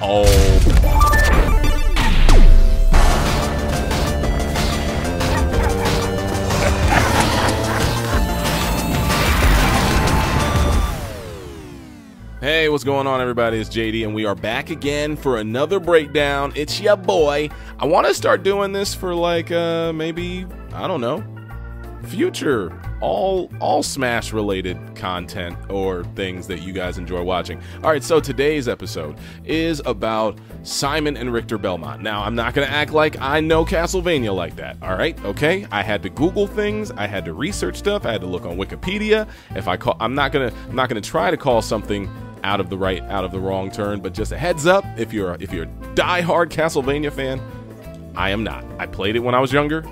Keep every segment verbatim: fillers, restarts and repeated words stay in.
Oh. Hey, what's going on, everybody? It's J D, and we are back again for another breakdown. It's ya boy. I want to start doing this for like uh, maybe, I don't know, future all all Smash related content or things that you guys enjoy watching. All right, so today's episode is about Simon and Richter Belmont. Now, I'm not gonna act like I know Castlevania like that, all right? Okay, I had to Google things, I had to research stuff, I had to look on Wikipedia. If I call, I'm not gonna I'm not gonna try to call something out of the right out of the wrong turn, but just a heads up, if you're if you're a diehard Castlevania fan, I am not. I played it when I was younger,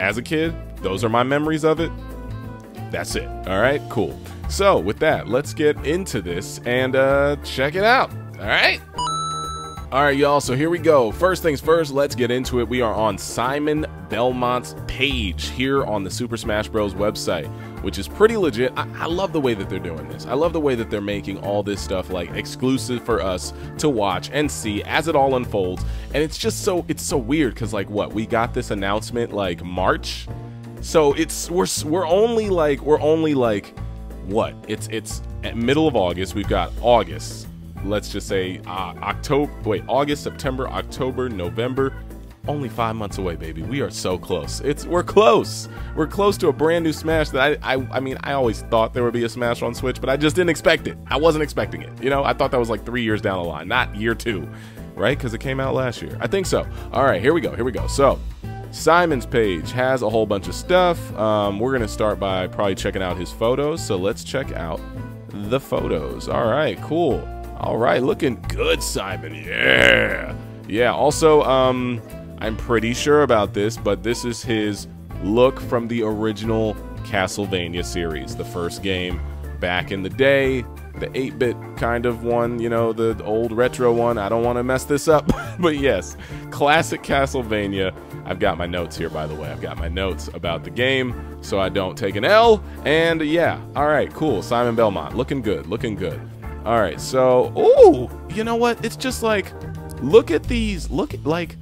as a kid. Those are my memories of it. That's it. All right, cool. So with that, let's get into this and uh, check it out. All right. All right, y'all. So here we go. First things first, let's get into it. We are on Simon Belmont's page here on the Super Smash Bros website, which is pretty legit. I, I love the way that they're doing this. I love the way that they're making all this stuff like exclusive for us to watch and see as it all unfolds. And it's just so it's so weird because like what we got this announcement like March. So it's we're we're only like we're only like what it's it's at middle of August. We've got August, let's just say uh, October, wait, August, September, October, November, only five months away, baby. We are so close. It's we're close. We're close to a brand new Smash that I, I I mean, I always thought there would be a Smash on Switch, but I just didn't expect it. I wasn't expecting it. You know, I thought that was like three years down the line, not year two, right? Because it came out last year. I think so. All right, here we go. Here we go. So Simon's page has a whole bunch of stuff. Um, we're gonna start by probably checking out his photos. So let's check out the photos. All right, cool. All right, looking good, Simon. Yeah, yeah. Also, um, I'm pretty sure about this, but this is his look from the original Castlevania series, the first game back in the day, the eight bit kind of one, you know, the old retro one. I don't want to mess this up, but yes, classic Castlevania. I've got my notes here, by the way. I've got my notes about the game, so I don't take an L. And yeah, all right, cool. Simon Belmont, looking good, looking good. All right, so, ooh, you know what? It's just like, look at these, look at, like,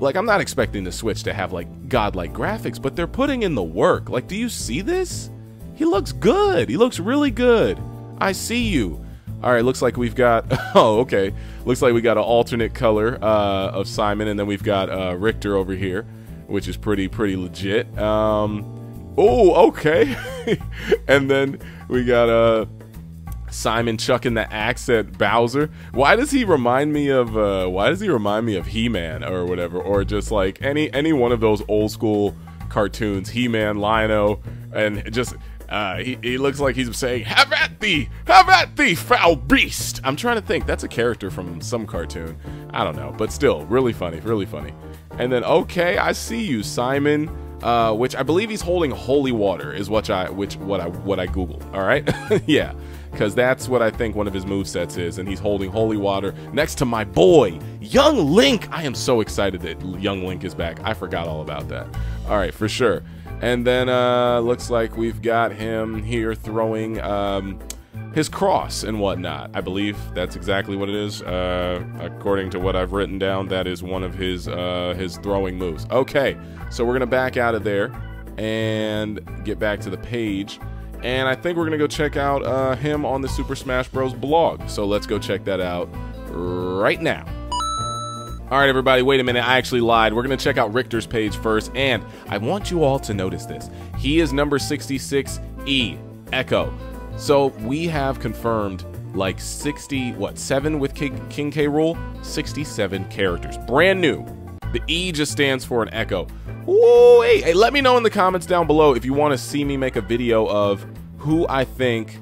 like I'm not expecting the Switch to have like godlike graphics, but they're putting in the work. Like, do you see this? He looks good. He looks really good. I see you. All right, looks like we've got, oh, okay. Looks like we got an alternate color uh, of Simon, and then we've got uh, Richter over here, which is pretty, pretty legit. Um, oh, okay. And then we got uh, Simon chucking the axe at Bowser. Why does he remind me of, uh, why does he remind me of He-Man or whatever, or just like any, any one of those old school cartoons, He-Man, Lino, and just, Uh, he, he looks like he's saying, "Have at thee! Have at thee, foul beast!" I'm trying to think. That's a character from some cartoon. I don't know, but still, really funny, really funny. And then, okay, I see you, Simon. Uh, which I believe he's holding holy water is what I, which what I, what I Googled. All right, yeah, because that's what I think one of his movesets is, and he's holding holy water next to my boy, Young Link. I am so excited that Young Link is back. I forgot all about that. All right, for sure. And then uh, looks like we've got him here throwing um, his cross and whatnot. I believe that's exactly what it is. Uh, according to what I've written down, that is one of his uh, his throwing moves. Okay, so we're gonna back out of there and get back to the page. And I think we're gonna go check out uh, him on the Super Smash Bros blog. So let's go check that out right now. All right, everybody, wait a minute, I actually lied. We're gonna check out Richter's page first, and I want you all to notice this. He is number sixty-six E, Echo. So we have confirmed like sixty, what, seven with King, King K. Rool? sixty-seven characters, brand new. The E just stands for an Echo. Ooh, hey, hey, let me know in the comments down below if you wanna see me make a video of who I think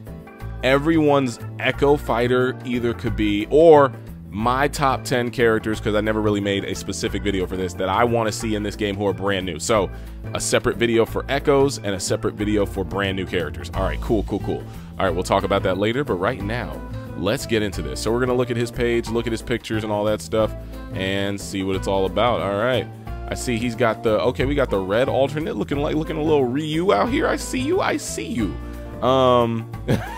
everyone's Echo fighter either could be, or my top ten characters, because I never really made a specific video for this, that I want to see in this game who are brand new. So a separate video for Echoes and a separate video for brand new characters. All right, cool, cool, cool. All right, we'll talk about that later, but right now let's get into this. So we're going to look at his page, look at his pictures and all that stuff, and see what it's all about. All right, I see he's got the, okay, we got the red alternate looking like, looking a little Ryu out here. I see you, I see you. Um,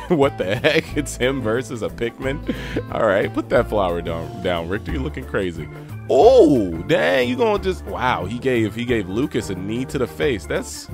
what the heck? It's him versus a Pikmin? All right, put that flower down, down, Richter. You're looking crazy. Oh, dang, you gonna just, wow, he gave, he gave Lucas a knee to the face. That's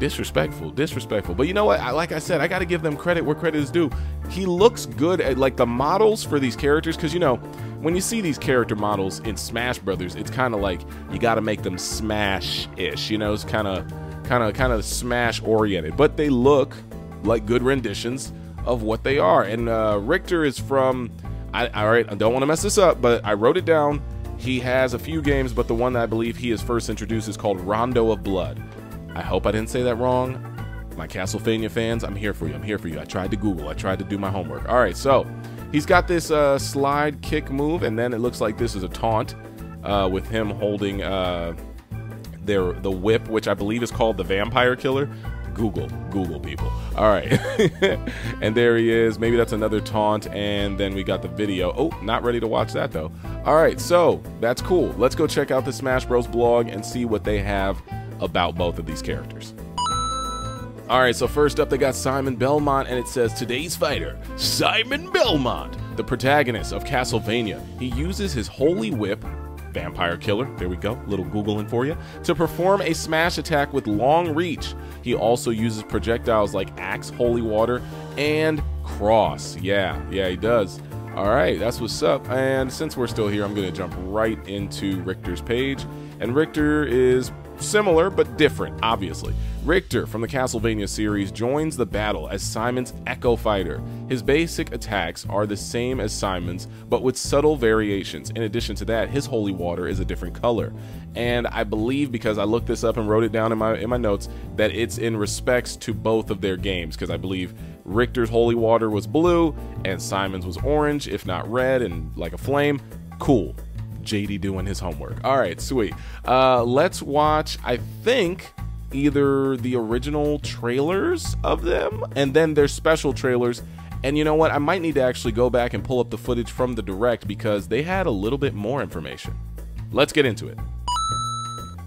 disrespectful, disrespectful. But you know what? I, like I said, I got to give them credit where credit is due. He looks good at, like, the models for these characters, because, you know, when you see these character models in Smash Brothers, it's kind of like you got to make them Smash-ish, you know? It's kind of, kind of, kind of Smash-oriented. But they look like good renditions of what they are. And uh, Richter is from, I, all right, I don't want to mess this up, but I wrote it down. He has a few games, but the one that I believe he is first introduced is called Rondo of Blood. I hope I didn't say that wrong. My Castlevania fans, I'm here for you. I'm here for you. I tried to Google. I tried to do my homework. All right, so he's got this uh, slide kick move, and then it looks like this is a taunt uh, with him holding uh, their the whip, which I believe is called the Vampire Killer. Google. Google, people. All right. And there he is. Maybe that's another taunt, and then we got the video. Oh, not ready to watch that, though. All right, so that's cool. Let's go check out the Smash Bros. Blog and see what they have about both of these characters. Alright, so first up they got Simon Belmont, and it says, today's fighter, Simon Belmont, the protagonist of Castlevania. He uses his holy whip, Vampire Killer, there we go, little Googling for you, to perform a smash attack with long reach. He also uses projectiles like Axe, Holy Water, and Cross. Yeah, yeah, he does. Alright, that's what's up, and since we're still here, I'm going to jump right into Richter's page, and Richter is similar but different, obviously. Richter from the Castlevania series joins the battle as Simon's Echo Fighter. His basic attacks are the same as Simon's, but with subtle variations. In addition to that, his holy water is a different color. And I believe, because I looked this up and wrote it down in my in my notes, that it's in respects to both of their games, because I believe Richter's holy water was blue and Simon's was orange, if not red, and like a flame. Cool. J D doing his homework. All right, sweet. Uh, let's watch, I think, either the original trailers of them and then their special trailers. And you know what? I might need to actually go back and pull up the footage from the direct, because they had a little bit more information. Let's get into it.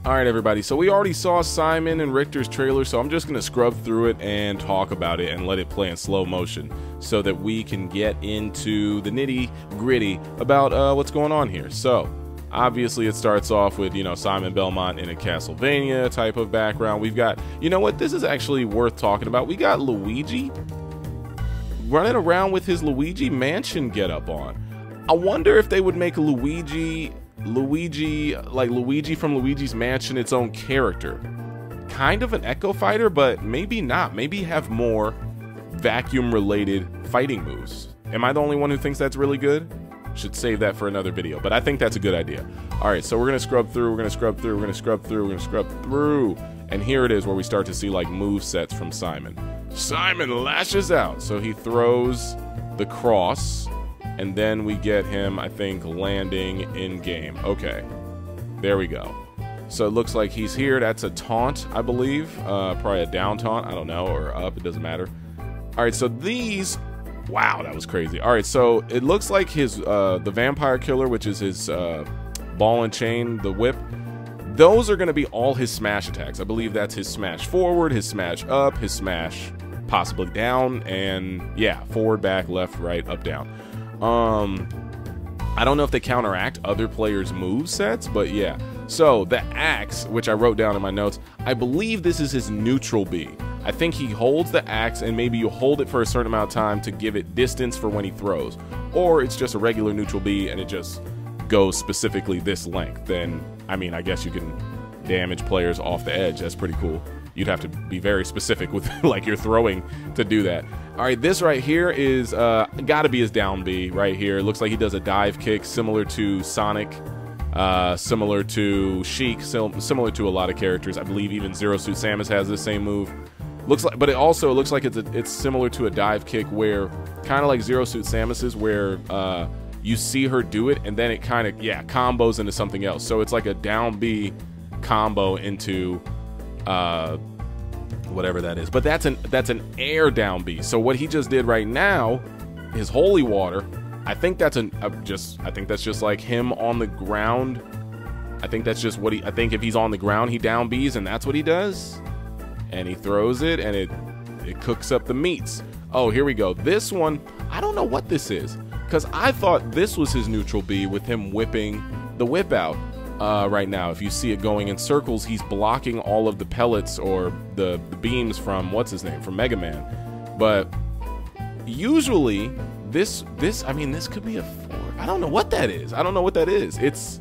All right, everybody. So we already saw Simon and Richter's trailer, so I'm just going to scrub through it and talk about it and let it play in slow motion so that we can get into the nitty gritty about uh, what's going on here. So obviously it starts off with, you know, Simon Belmont in a Castlevania type of background. We've got, you know what, this is actually worth talking about. We got Luigi running around with his Luigi Mansion getup on. I wonder if they would make Luigi... Luigi, like Luigi from Luigi's Mansion, its own character. Kind of an Echo Fighter, but maybe not. Maybe have more vacuum-related fighting moves. Am I the only one who thinks that's really good? Should save that for another video, but I think that's a good idea. All right, so we're gonna scrub through, we're gonna scrub through, we're gonna scrub through, we're gonna scrub through, and here it is where we start to see like move sets from Simon. Simon lashes out, so he throws the cross. And then we get him, I think, landing in game. Okay, there we go. So it looks like he's here. That's a taunt, I believe. Uh, probably a down taunt, I don't know, or up, it doesn't matter. All right, so these, wow, that was crazy. All right, so it looks like his uh, the Vampire Killer, which is his uh, ball and chain, the whip, those are gonna be all his smash attacks. I believe that's his smash forward, his smash up, his smash possibly down, and yeah, forward, back, left, right, up, down. Um, I don't know if they counteract other players' move sets, but yeah. So the axe, which I wrote down in my notes, I believe this is his neutral B. I think he holds the axe, and maybe you hold it for a certain amount of time to give it distance for when he throws, or it's just a regular neutral B and it just goes specifically this length. Then, I mean, I guess you can damage players off the edge. That's pretty cool. You'd have to be very specific with like your throwing to do that. All right, this right here is uh, gotta be his down B right here. It looks like he does a dive kick similar to Sonic, uh, similar to Sheik, sim similar to a lot of characters. I believe even Zero Suit Samus has this same move. Looks like, but it also looks like it's a, it's similar to a dive kick where, kind of like Zero Suit Samus's, where uh, you see her do it and then it kind of yeah combos into something else. So it's like a down B combo into. Uh, whatever that is, but that's an that's an air down B. So what he just did right now, his holy water, I think that's an uh, just I think that's just like him on the ground. I think that's just what he I think if he's on the ground he down Bs, and that's what he does, and he throws it, and it It cooks up the meats. Oh, here we go. This one, I don't know what this is, because I thought this was his neutral B with him whipping the whip out uh, right now. If you see it going in circles, he's blocking all of the pellets or the, the beams from, what's his name, from Mega Man. But usually, this, this, I mean, this could be a four. I don't know what that is. I don't know what that is. It's...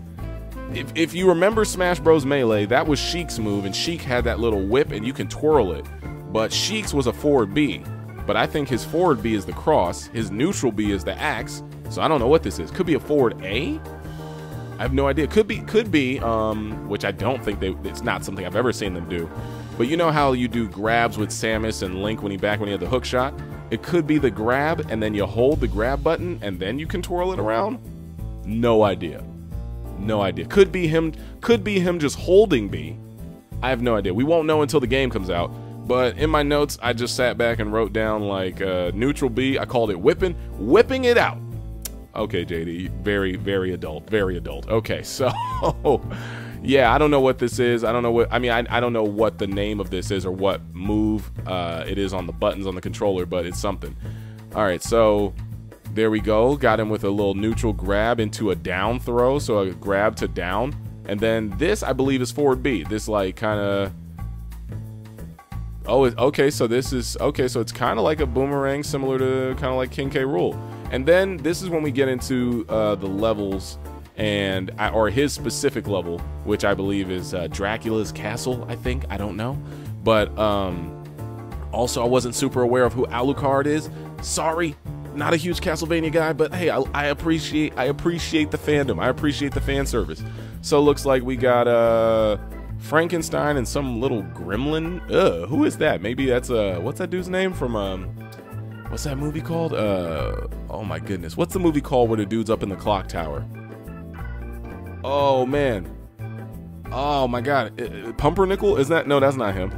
If, if you remember Smash Bros. Melee, that was Sheik's move, and Sheik had that little whip, and you can twirl it. But Sheik's was a forward B. But I think his forward B is the cross, his neutral B is the axe, so I don't know what this is. Could be a forward A? I have no idea. Could be, could be, um, which I don't think they, it's not something I've ever seen them do. But you know how you do grabs with Samus and Link when he back when he had the hook shot? It could be the grab, and then you hold the grab button, and then you can twirl it around? No idea. No idea. Could be him. Could be him just holding B. I have no idea. We won't know until the game comes out. But in my notes, I just sat back and wrote down like uh, neutral B. I called it whipping, whipping it out. Okay, J D, very, very adult, very adult. Okay, so yeah, I don't know what this is. I don't know what. I mean, I, I don't know what the name of this is or what move uh, it is on the buttons on the controller, but it's something. All right, so. There we go, got him with a little neutral grab into a down throw, so a grab to down. And then this, I believe, is forward B. This, like, kind of... Oh, okay, so this is... Okay, so it's kind of like a boomerang, similar to kind of like King K. Rool. And then this is when we get into uh, the levels, and I, or his specific level, which I believe is uh, Dracula's Castle, I think. I don't know. But um, also, I wasn't super aware of who Alucard is. Sorry. Not a huge Castlevania guy, but hey, I, I appreciate I appreciate the fandom. I appreciate the fan service. So looks like we got uh, Frankenstein and some little gremlin. Ugh, who is that? Maybe that's uh, what's that dude's name from um, what's that movie called? Uh, oh my goodness, what's the movie called where the dude's up in the clock tower? Oh man, oh my God, uh, Pumpernickel? Is that no? That's not him.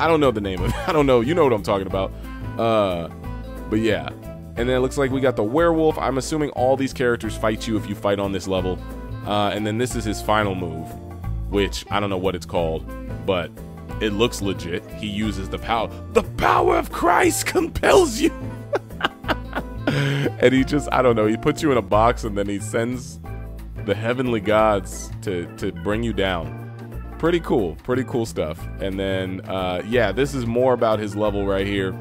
I don't know the name of it. I don't know. You know what I'm talking about. Uh, but yeah. And then it looks like we got the werewolf. I'm assuming all these characters fight you if you fight on this level. Uh, and then this is his final move, which I don't know what it's called, but it looks legit. He uses the power. The power of Christ compels you. And he just, I don't know, he puts you in a box and then he sends the heavenly gods to, to bring you down. Pretty cool, pretty cool stuff. And then, uh, yeah, this is more about his level right here.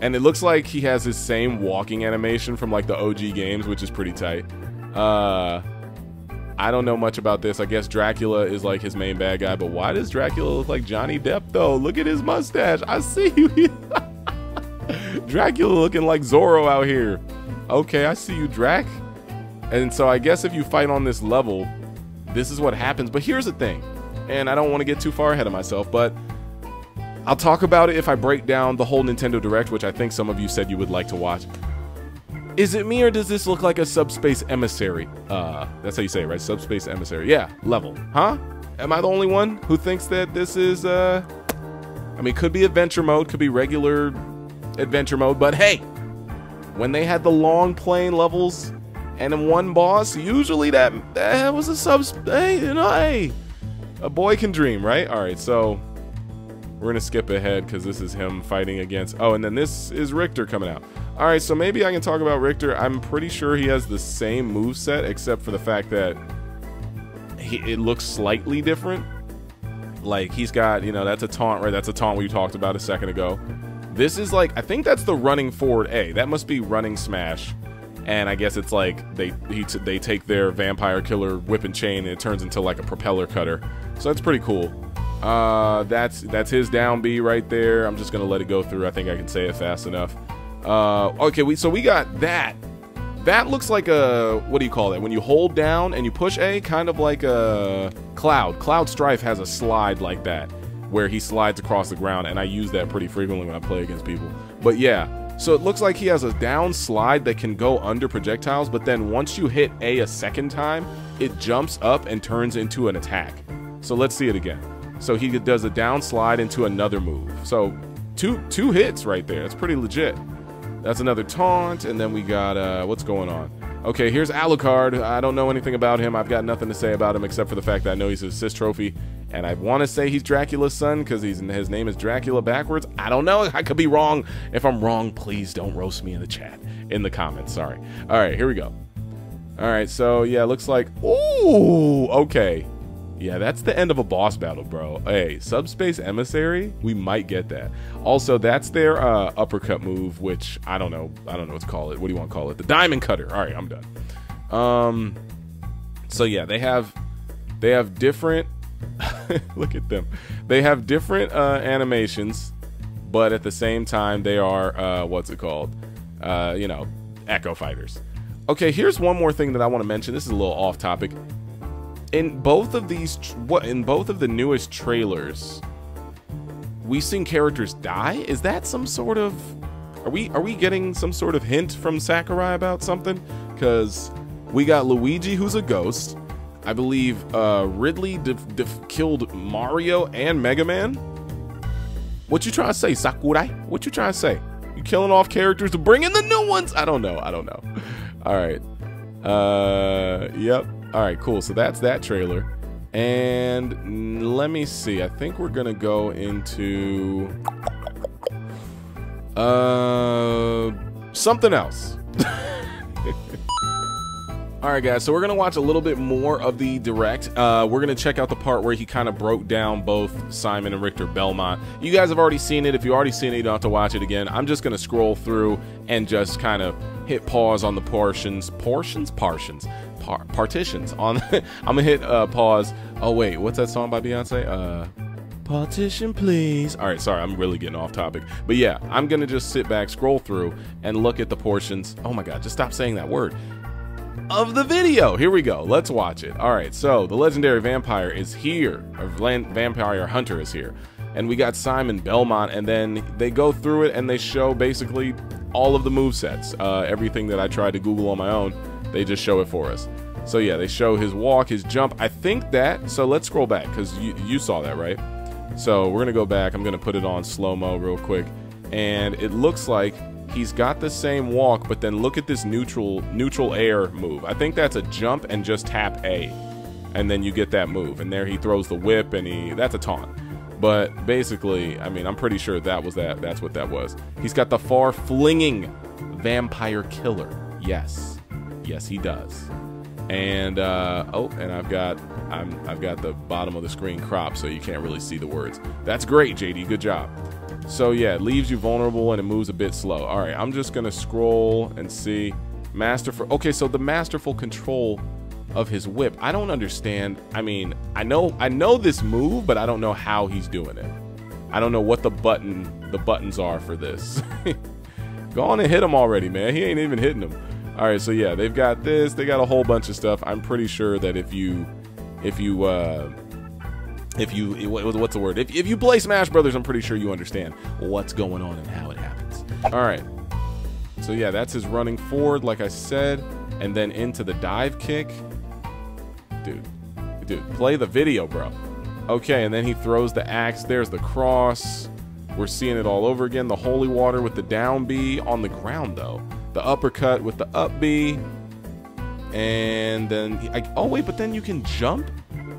And it looks like he has his same walking animation from like the O G games, which is pretty tight. Uh, I don't know much about this. I guess Dracula is like his main bad guy, but why does Dracula look like Johnny Depp though? Look at his mustache. I see you. Dracula looking like Zorro out here. Okay, I see you, Drac. And so I guess if you fight on this level, this is what happens. But here's the thing, and I don't want to get too far ahead of myself, but I'll talk about it if I break down the whole Nintendo Direct, which I think some of you said you would like to watch. Is it me or does this look like a Subspace Emissary? Uh, that's how you say it, right? Subspace Emissary. Yeah, level. Huh? Am I the only one who thinks that this is, uh... I mean, could be adventure mode, could be regular adventure mode, but hey! When they had the long plane levels and in one boss, usually that, that was a subspace... Hey, you know, hey! A boy can dream, right? Alright, so... We're going to skip ahead because this is him fighting against... Oh, and then this is Richter coming out. All right, so maybe I can talk about Richter. I'm pretty sure he has the same moveset, except for the fact that he, it looks slightly different. Like, he's got, you know, that's a taunt, right? That's a taunt we talked about a second ago. This is like... I think that's the running forward A. That must be running smash. And I guess it's like they, he t they take their Vampire Killer whip and chain and it turns into like a propeller cutter. So that's pretty cool. Uh, that's that's his down B right there. I'm just gonna let it go through. I think I can say it fast enough. Uh, okay, we so we got that. That looks like a, what do you call that? When you hold down and you push A, kind of like a Cloud. Cloud Strife has a slide like that, where he slides across the ground, and I use that pretty frequently when I play against people. But yeah, so it looks like he has a down slide that can go under projectiles, but then once you hit A a second time, it jumps up and turns into an attack. So let's see it again. So he does a down slide into another move. So two two hits right there. That's pretty legit. That's another taunt. And then we got, uh, what's going on? Okay, here's Alucard. I don't know anything about him. I've got nothing to say about him except for the fact that I know he's an assist trophy. and I want to say he's Dracula's son because he's his name is Dracula backwards. I don't know. I could be wrong. If I'm wrong, please don't roast me in the chat, in the comments. Sorry. All right, here we go. All right, so yeah, looks like ooh, okay. Yeah, that's the end of a boss battle, bro. Hey, Subspace Emissary, we might get that. Also, that's their uh, uppercut move, which I don't know. I don't know what to call it. What do you want to call it? The Diamond Cutter. All right, I'm done. Um, so yeah, they have they have different. Look at them. They have different uh, animations, but at the same time, they are uh, what's it called? Uh, you know, Echo Fighters. Okay, here's one more thing that I want to mention. This is a little off topic. In both of these, what in both of the newest trailers, we've seen characters die. Is that some sort of? Are we are we getting some sort of hint from Sakurai about something? Because we got Luigi, who's a ghost. I believe uh, Ridley def, def killed Mario and Mega Man. What you trying to say, Sakurai? What you trying to say? You killing off characters to bring in the new ones? I don't know. I don't know. All right. Uh. Yep. All right, cool. So that's that trailer. And let me see. I think we're going to go into uh, something else. All right, guys. So we're going to watch a little bit more of the direct. Uh, we're going to check out the part where he kind of broke down both Simon and Richter Belmont. You guys have already seen it. If you've already seen it, you don't have to watch it again. I'm just going to scroll through and just kind of hit pause on the portions. Portions? Portions. Par partitions on I'm gonna hit uh pause. Oh wait, what's that song by Beyonce? Uh partition please. All right, sorry, I'm really getting off topic, but yeah, I'm gonna just sit back, scroll through, and look at the portions. Oh my god, just stop saying that word. Of the video. Here we go, let's watch it. All right, so the legendary vampire is here, or vampire hunter is here, and we got Simon Belmont, and then they go through it and they show basically all of the movesets, uh everything that I tried to Google on my own. They just show it for us. So yeah, they show his walk, his jump. I think that, so let's scroll back, because you, you saw that, right? So we're gonna go back, I'm gonna put it on slow-mo real quick, and it looks like he's got the same walk, but then look at this neutral neutral air move. I think that's a jump and just tap A, and then you get that move, and there he throws the whip, and he, that's a taunt. But basically, I mean, I'm pretty sure that was that, that's what that was. He's got the far-flinging Vampire Killer, yes. Yes, he does. And uh, oh, and I've got I'm, I've got the bottom of the screen cropped, so you can't really see the words. That's great, J D. Good job. So yeah, it leaves you vulnerable and it moves a bit slow. All right, I'm just gonna scroll and see masterful. Okay, so the masterful control of his whip. I don't understand. I mean, I know I know this move, but I don't know how he's doing it. I don't know what the button the buttons are for this. Go on and hit him already, man. He ain't even hitting him. All right, so yeah, they've got this. They got a whole bunch of stuff. I'm pretty sure that if you, if you, uh, if you, what's the word? If, if you play Smash Brothers, I'm pretty sure you understand what's going on and how it happens. All right. So yeah, that's his running forward, like I said, and then into the dive kick. Dude, dude, play the video, bro. Okay, and then he throws the axe. There's the cross. We're seeing it all over again. The holy water with the down B on the ground, though. The uppercut with the up B, and then I, oh wait, but then you can jump.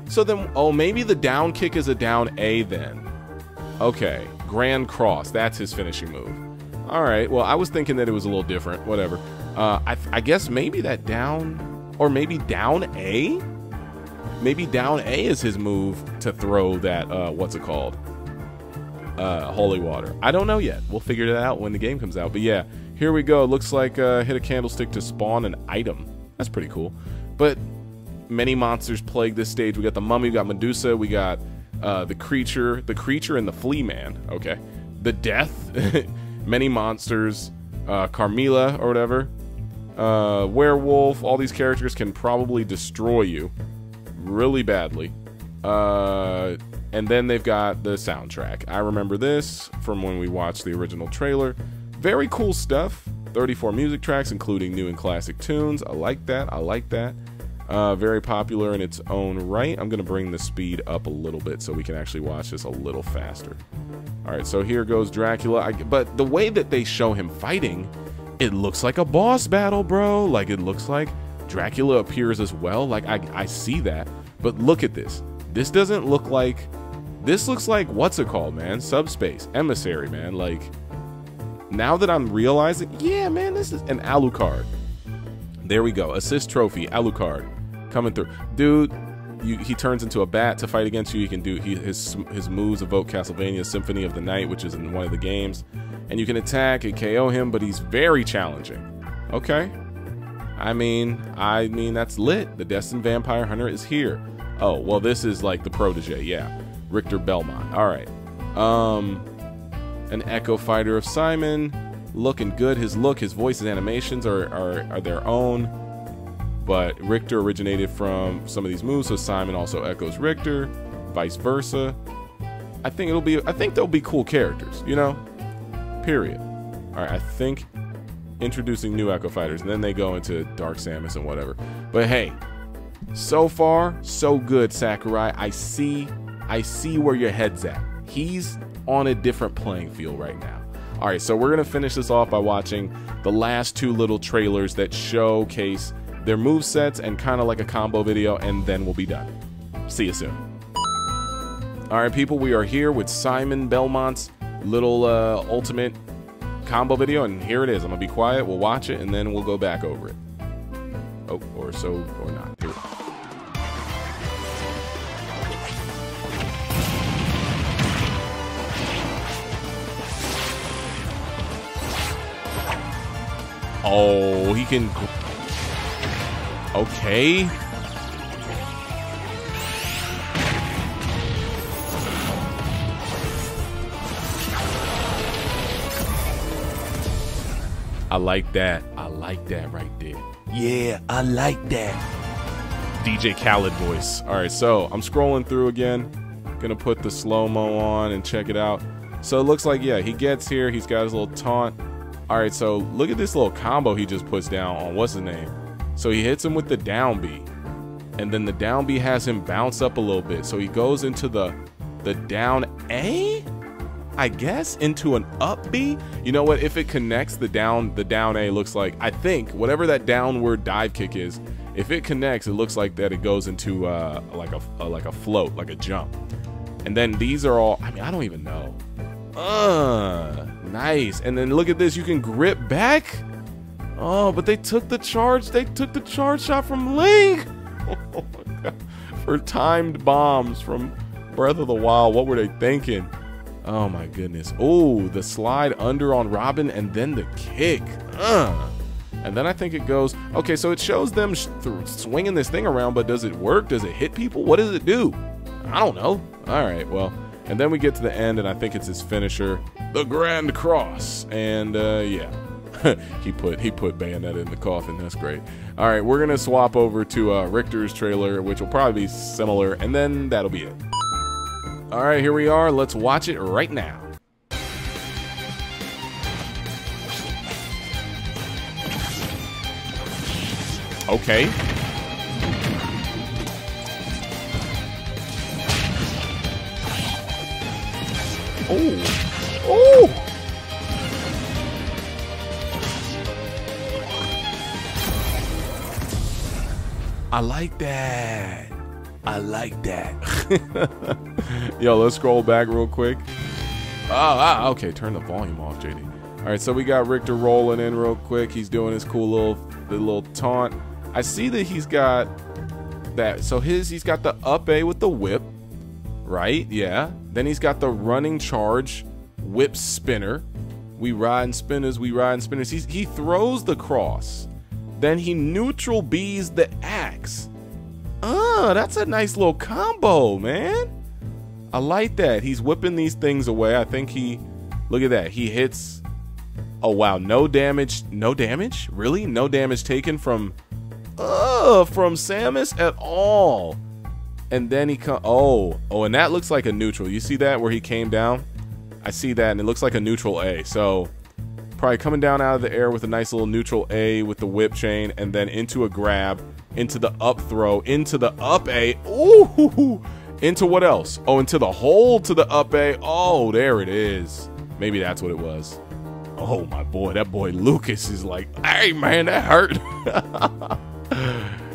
So then, oh maybe the down kick is a down A then. Okay, Grand Cross, that's his finishing move. All right, well I was thinking that it was a little different. Whatever. Uh, I, I guess maybe that down, or maybe down A, maybe down A is his move to throw that. Uh, what's it called? Uh, holy water. I don't know yet. We'll figure that out when the game comes out. But yeah. Here we go. Looks like uh, hit a candlestick to spawn an item. That's pretty cool. But many monsters plague this stage. We got the mummy, we got Medusa, we got uh, the creature, the creature and the flea man. Okay, the death, many monsters, uh, Carmilla or whatever, uh, werewolf. All these characters can probably destroy you really badly. Uh, and then they've got the soundtrack. I remember this from when we watched the original trailer. Very cool stuff. thirty-four music tracks, including new and classic tunes. I like that. I like that. Uh, very popular in its own right. I'm going to bring the speed up a little bit so we can actually watch this a little faster. All right, so here goes Dracula. I, but the way that they show him fighting, it looks like a boss battle, bro. Like, it looks like Dracula appears as well. Like, I, I see that. But look at this. This doesn't look like... This looks like, what's it called, man? Subspace Emissary, man. Like, now that I'm realizing... Yeah, man, this is an Alucard. There we go. Assist trophy, Alucard. Coming through. Dude, you, he turns into a bat to fight against you. He can do... He, his, his moves evoke Castlevania Symphony of the Night, which is in one of the games. And you can attack and K O him, but he's very challenging. Okay. I mean, I mean, that's lit. The Destined Vampire Hunter is here. Oh, well, this is like the protege, yeah. Richter Belmont, all right. Um, an Echo Fighter of Simon, looking good. His look, his voice, his animations are, are, are their own, but Richter originated from some of these moves, so Simon also echoes Richter, vice versa. I think it'll be, I think they'll be cool characters, you know? Period. All right, I think... introducing new Echo Fighters, and then they go into Dark Samus and whatever. But hey, so far so good, Sakurai. I see, I see where your head's at. He's on a different playing field right now. All right, so we're gonna finish this off by watching the last two little trailers that showcase their movesets and kind of like a combo video, and then we'll be done. See you soon. All right, people, we are here with Simon Belmont's little uh, ultimate combo video, and here it is. I'm gonna be quiet, we'll watch it, and then we'll go back over it. Oh, or so, or not. Here we go. Oh, he can... Okay. I like that. I like that right there. Yeah, I like that. D J Khaled voice. All right, so I'm scrolling through again. Gonna put the slow-mo on and check it out. So it looks like, yeah, he gets here. He's got his little taunt. All right, so look at this little combo he just puts down on what's his name. So he hits him with the down B, and then the down B has him bounce up a little bit. So he goes into the, the down A? I guess into an up B. You know what, if it connects, the down the down A looks like, I think whatever that downward dive kick is, if it connects, it looks like that it goes into uh, like a, a like a float, like a jump. And then these are all, I mean, I don't even know. Uh, nice. And then look at this, you can grip back. Oh, but they took the charge, they took the charge shot from Link. Oh my God. For timed bombs from Breath of the Wild, what were they thinking? Oh my goodness. Oh, the slide under on Robin and then the kick. Uh. And then I think it goes, okay, so it shows them sh th swinging this thing around, but does it work? Does it hit people? What does it do? I don't know. All right, well, and then we get to the end, and I think it's his finisher, the Grand Cross. And uh, yeah, he put he put Bayonetta in the coffin. That's great. All right, we're gonna swap over to uh, Richter's trailer, which will probably be similar, and then that'll be it. All right, here we are. Let's watch it right now. Okay. Oh. Oh. I like that. I like that. Yo, let's scroll back real quick. Oh, ah, okay, turn the volume off, J D. All right, so we got Richter rolling in real quick. He's doing his cool little the little taunt. I see that he's got that. So his he's got the up A with the whip, right? Yeah. Then he's got the running charge, whip spinner. We ride and spinners, we ride and spinners. He's, he throws the cross. Then he neutral B's the axe. Oh, that's a nice little combo, man. I like that. He's whipping these things away. I think he, look at that. He hits, oh wow, no damage, no damage? Really? No damage taken from, uh, from Samus at all. And then he, oh, oh, and that looks like a neutral. You see that where he came down? I see that, and it looks like a neutral A. So probably coming down out of the air with a nice little neutral A with the whip chain, and then into a grab, into the up throw, into the up A, ooh, into what else? Oh, into the hold to the up A, oh, there it is. Maybe that's what it was. Oh my boy, that boy Lucas is like, hey man, that hurt.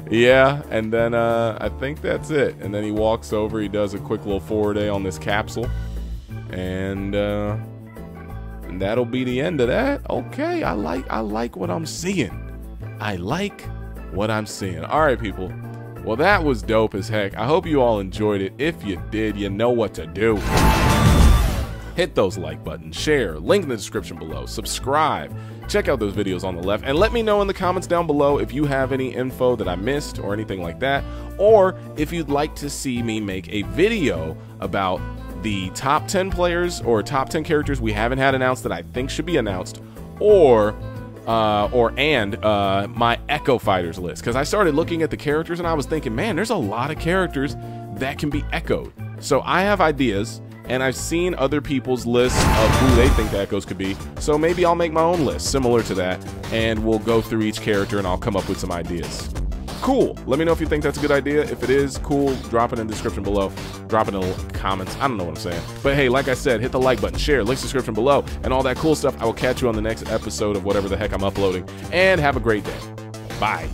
Yeah, and then uh, I think that's it. And then he walks over, he does a quick little forward A on this capsule. And, uh, and that'll be the end of that. Okay, I like, I like what I'm seeing. I like what I'm seeing. All right, people. Well, that was dope as heck. I hope you all enjoyed it. If you did, you know what to do. Hit those like button, share, link in the description below, subscribe, check out those videos on the left, and let me know in the comments down below if you have any info that I missed or anything like that, or if you'd like to see me make a video about the top ten players or top ten characters we haven't had announced that I think should be announced, or uh, or and uh, my Echo Fighters list, because I started looking at the characters and I was thinking, man, there's a lot of characters that can be echoed. So I have ideas. And I've seen other people's lists of who they think the echoes could be, so maybe I'll make my own list similar to that, and we'll go through each character and I'll come up with some ideas. Cool. Let me know if you think that's a good idea. If it is, cool, drop it in the description below. Drop it in the comments. I don't know what I'm saying. But hey, like I said, hit the like button, share, links in the description below, and all that cool stuff. I will catch you on the next episode of whatever the heck I'm uploading, and have a great day. Bye.